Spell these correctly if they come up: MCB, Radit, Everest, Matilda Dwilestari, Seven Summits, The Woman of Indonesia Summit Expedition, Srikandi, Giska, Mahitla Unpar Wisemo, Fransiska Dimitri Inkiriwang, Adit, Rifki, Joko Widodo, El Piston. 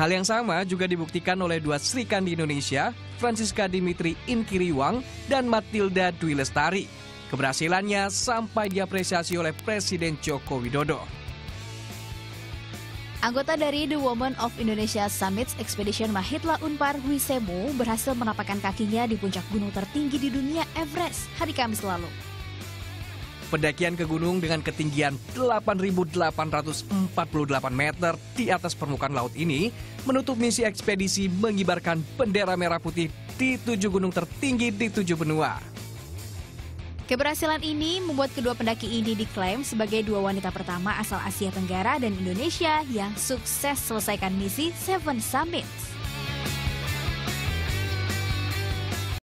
Hal yang sama juga dibuktikan oleh dua Srikandi Indonesia, Fransiska Dimitri Inkiriwang dan Matilda Dwilestari. Keberhasilannya sampai diapresiasi oleh Presiden Joko Widodo. Anggota dari The Woman of Indonesia Summit Expedition Mahitla Unpar Wisemo berhasil menapakkan kakinya di puncak gunung tertinggi di dunia Everest hari Kamis lalu. Pendakian ke gunung dengan ketinggian 8.848 meter di atas permukaan laut ini menutup misi ekspedisi mengibarkan bendera merah putih di 7 gunung tertinggi di 7 benua. Keberhasilan ini membuat kedua pendaki ini diklaim sebagai dua wanita pertama asal Asia Tenggara dan Indonesia yang sukses selesaikan misi Seven Summits.